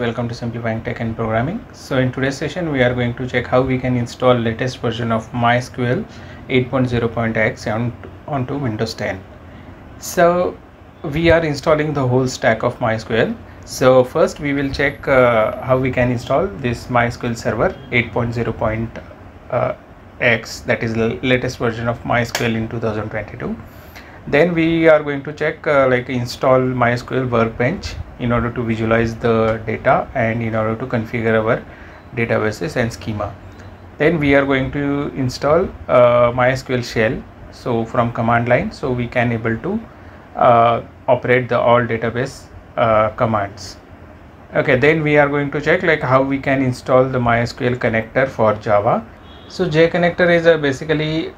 Welcome to Simplifying Tech and Programming. So in today's session we are going to check how we can install latest version of MySQL 8.0.x onto Windows 10. So we are installing the whole stack of MySQL. So first we will check how we can install this MySQL Server 8.0.x, that is the latest version of MySQL in 2022. Then we are going to check like install MySQL Workbench in order to visualize the data and in order to configure our databases and schema. Then we are going to install MySQL Shell, so from command line, so we can able to operate the all database commands. Okay, then we are going to check like how we can install the MySQL connector for Java. So J connector is basically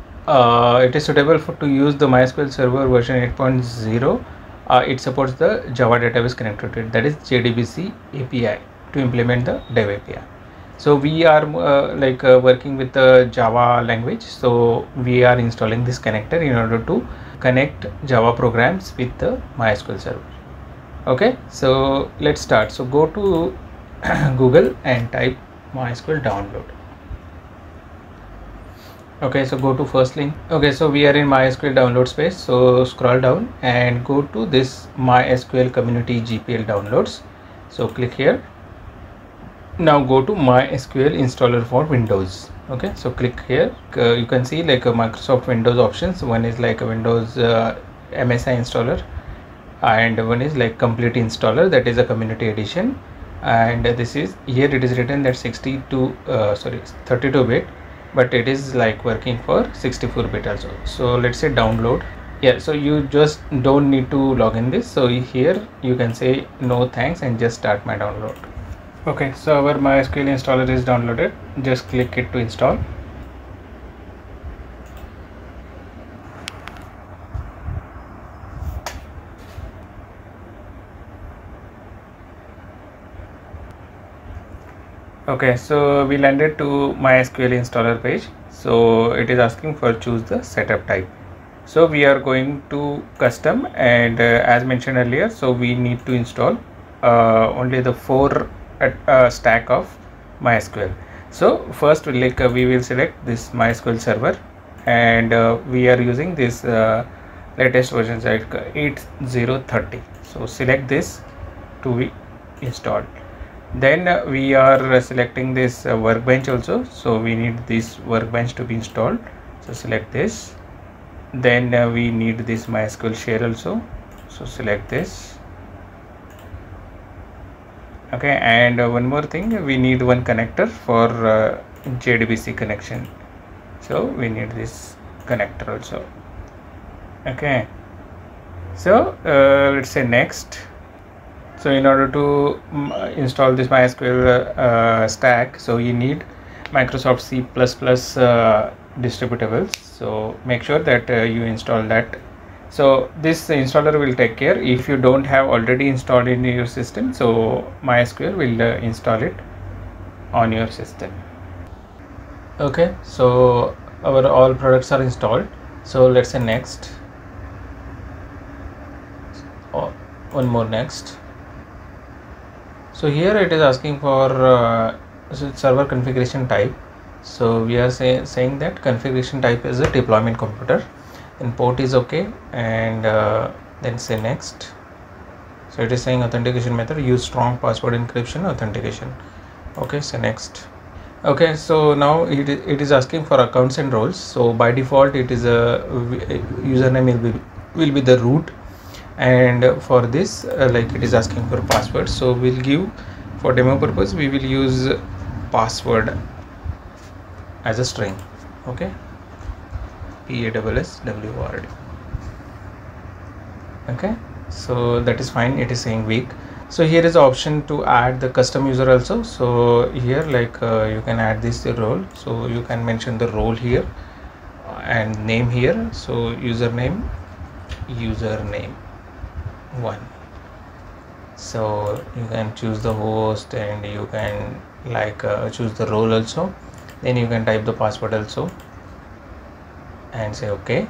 it is suitable to use the MySQL Server version 8.0. It supports the Java database connected to it, that is JDBC API, to implement the dev API. So we are working with the Java language, so we are installing this connector in order to connect Java programs with the MySQL Server. Okay, so let's start. So go to Google and type MySQL download. Okay, so go to first link. Okay, so we are in MySQL download space, so scroll down and go to this MySQL community GPL downloads. So click here. Now go to MySQL installer for Windows. Okay, so click here. You can see like a Microsoft Windows options. One is like a Windows MSI installer and one is like complete installer, that is a community edition, and this is, here it is written that 32 bit, but it is like working for 64 bit also. So let's say download. Yeah, so you just don't need to log in this, so here you can say no thanks and just start my download. Okay, so our MySQL installer is downloaded. Just click it to install. Okay, so we landed to MySQL installer page. So it is asking for choose the setup type. So we are going to custom, and as mentioned earlier, so we need to install only the 4 stack of MySQL. So first we will select this MySQL server, and we are using this latest version 8030. So select this to be installed. Then we are selecting this workbench also, so we need this workbench to be installed, so select this. Then we need this MySQL shell also, so select this. Okay, and one more thing, we need one connector for JDBC connection, so we need this connector also. Okay, so let's say next. So in order to install this MySQL stack, so you need Microsoft C++ distributables, so make sure that you install that. So this installer will take care. If you don't have already installed in your system, so MySQL will install it on your system. Okay, so our all products are installed, so let's say next. Oh, one more next. So here it is asking for server configuration type, so we are saying that configuration type is a deployment computer, and port is okay, and then say next. So it is saying authentication method, use strong password encryption authentication. Okay, so next. Okay, so now it is asking for accounts and roles. So by default it is a username will be the root, and for this it is asking for password, so we'll give, for demo purpose we will use password as a string. Okay, password. Okay, so that is fine. It is saying weak. So here is the option to add the custom user also, so here you can add this role, so you can mention the role here and name here, so username 1. So you can choose the host, and you can choose the role also. Then you can type the password also and say okay.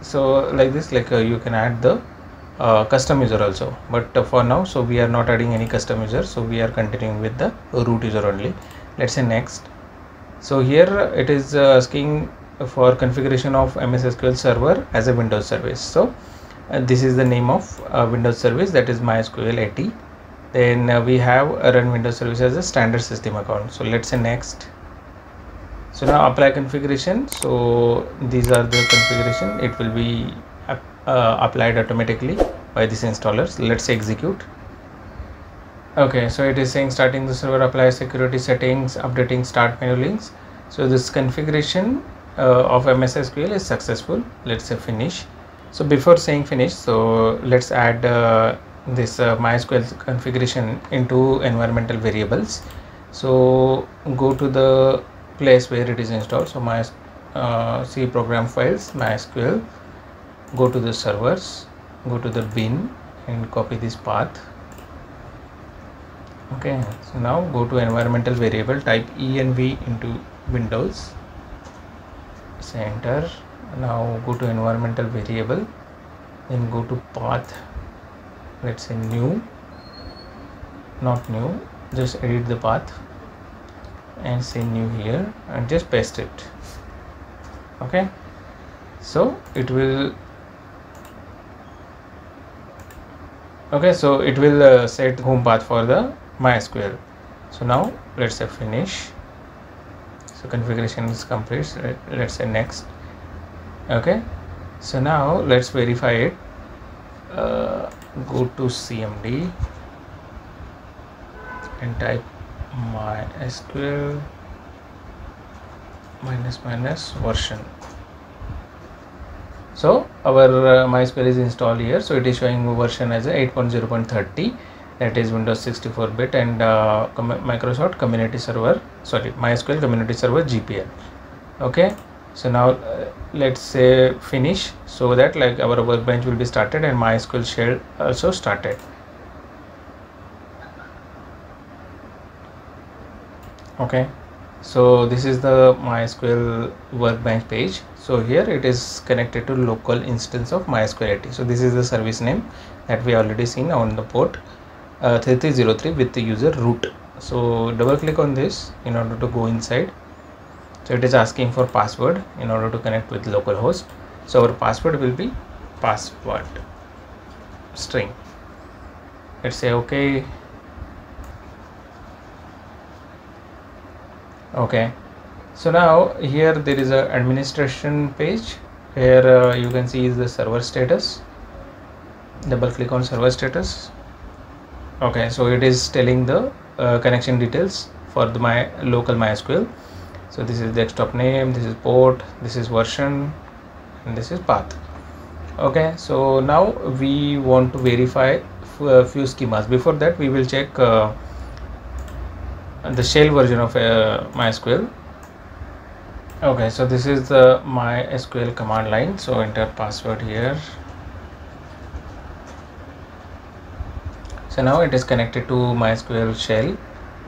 So like this you can add the custom user also, but for now, so we are not adding any custom user, so we are continuing with the root user only. Let's say next. So here it is asking for configuration of MS SQL Server as a Windows service. So this is the name of Windows service, that is MySQL AT. Then we have run Windows service as a standard system account. So let's say next. So now apply configuration. So these are the configuration. It will be applied automatically by this installer. So let's execute. Okay, so it is saying starting the server, apply security settings, updating start menu links. So this configuration of MS SQL is successful. Let's say finish. So before saying finish, so let's add this MySQL configuration into environmental variables. So go to the place where it is installed. So C program files, MySQL, go to the servers, go to the bin and copy this path. Okay, so now go to environmental variable, type env into Windows, say enter. Now go to environmental variable, then go to path, let's say new, not new, just edit the path and say new here and just paste it. Okay, so it will set home path for the MySQL. So now let's say finish. So configuration is complete. So let's say next. Okay, so now let's verify it. Go to CMD and type MySQL -- version. So our MySQL is installed here. So it is showing version as 8.0.30. That is Windows 64-bit and Microsoft Community Server, sorry, MySQL Community Server GPL. Okay, so now let's say finish, so that like our workbench will be started and MySQL Shell also started. Okay, so this is the MySQL Workbench page. So here it is connected to local instance of MySQL AT. So this is the service name that we already seen on the port 3303 with the user root. So double click on this in order to go inside. So it is asking for password in order to connect with localhost. So our password will be password string. Let's say okay. Okay, so now here there is a administration page where you can see is the server status. Double click on server status. Okay, so it is telling the connection details for the local MySQL. So this is desktop name, this is port, this is version, and this is path. Okay, so now we want to verify a few schemas. Before that, we will check the shell version of MySQL. Okay, so this is the MySQL command line. So enter password here. So now it is connected to MySQL shell.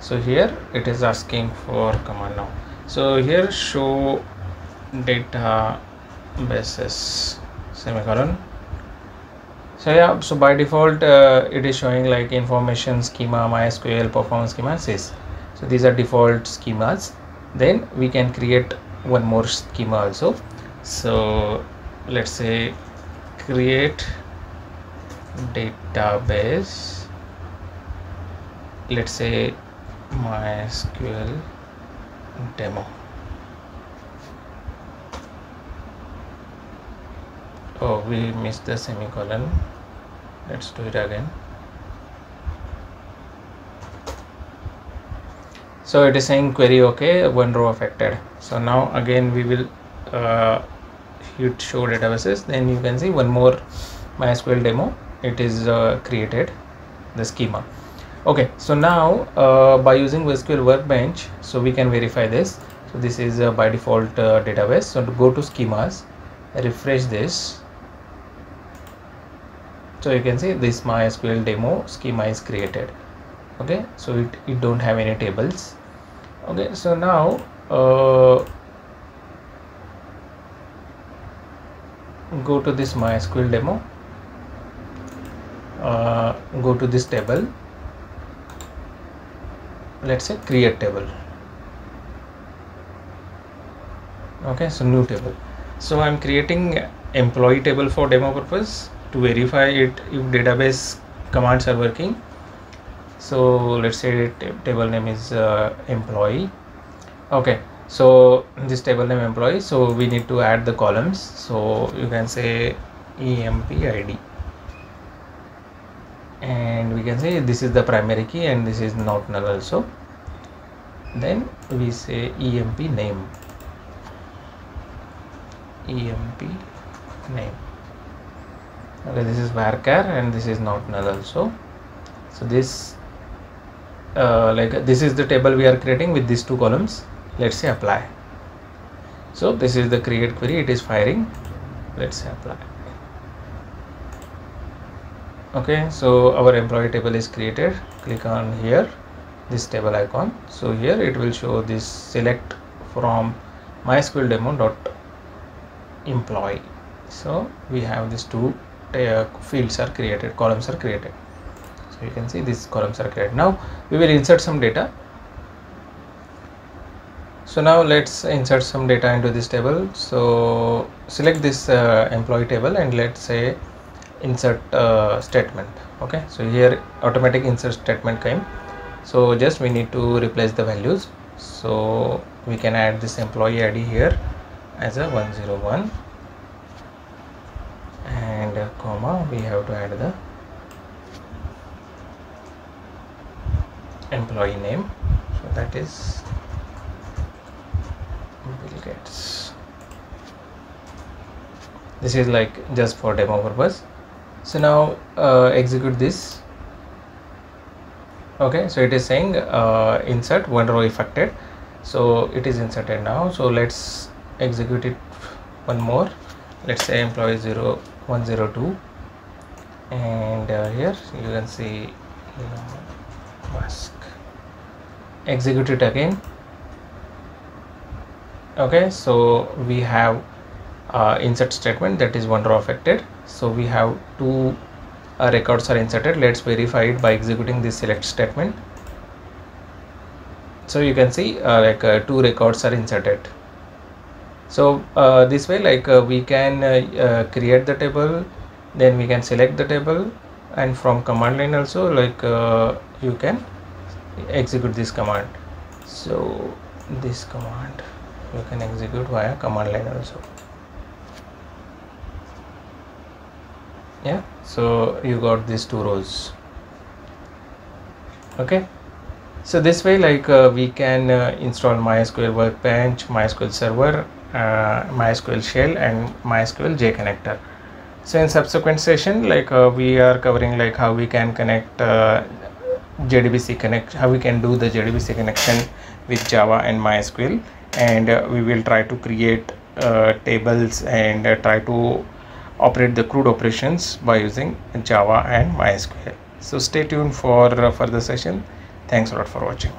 So here it is asking for command now. So here show databases ; so yeah, so by default it is showing like information schema, MySQL performance schema, and sys. So these are default schemas. Then we can create one more schema also. So let's say create database. Let's say MySQL demo. Oh, we missed the semicolon. Let's do it again. So it is saying query okay, one row affected. So now again we will hit show databases. Then you can see one more MySQL demo. It is created the schema. Okay, so now by using MySQL Workbench, so we can verify this. So this is by default database. So to go to schemas, refresh this. So you can see this MySQL demo schema is created. Okay, so it don't have any tables. Okay, so now go to this MySQL demo. go to this table, let's say create table. Okay, so new table. So I'm creating employee table for demo purpose to verify it if database commands are working. So let's say table name is employee. Okay, so this table name employee, so we need to add the columns. So you can say empid, and we can say this is the primary key and this is not null also. Then we say emp name, emp name. Okay, this is varchar and this is not null also. So this this is the table we are creating with these two columns. Let's say apply. So this is the create query, it is firing. Let's say apply. Okay, so our employee table is created. Click on here, this table icon. So here it will show this select from MySQL demo dot employee. So we have these two fields are created, columns are created. So you can see these columns are created. Now we will insert some data. So now let's insert some data into this table. So select this employee table and let's say insert statement. Okay, so here automatic insert statement came. So just we need to replace the values. So we can add this employee ID here as a 101 and a comma. We have to add the employee name, so that is Bill Gates. This is like just for demo purpose. So now execute this. Okay, so it is saying insert one row affected, so it is inserted now. So let's execute it one more. Let's say employee 0102, and here you can see mask. Execute it again. Okay, so we have insert statement, that is one row affected. So we have two records are inserted. Let's verify it by executing this select statement. So you can see two records are inserted. So this way we can create the table, then we can select the table, and from command line also you can execute this command. So this command you can execute via command line also. Yeah, so you got these two rows. Okay, so this way we can install MySQL Workbench, MySQL Server, MySQL Shell, and MySQL J connector. So in subsequent session we are covering how we can connect JDBC connect, how we can do the JDBC connection with Java and MySQL, and we will try to create tables and try to operate the CRUD operations by using Java and MySQL. So stay tuned for further session. Thanks a lot for watching.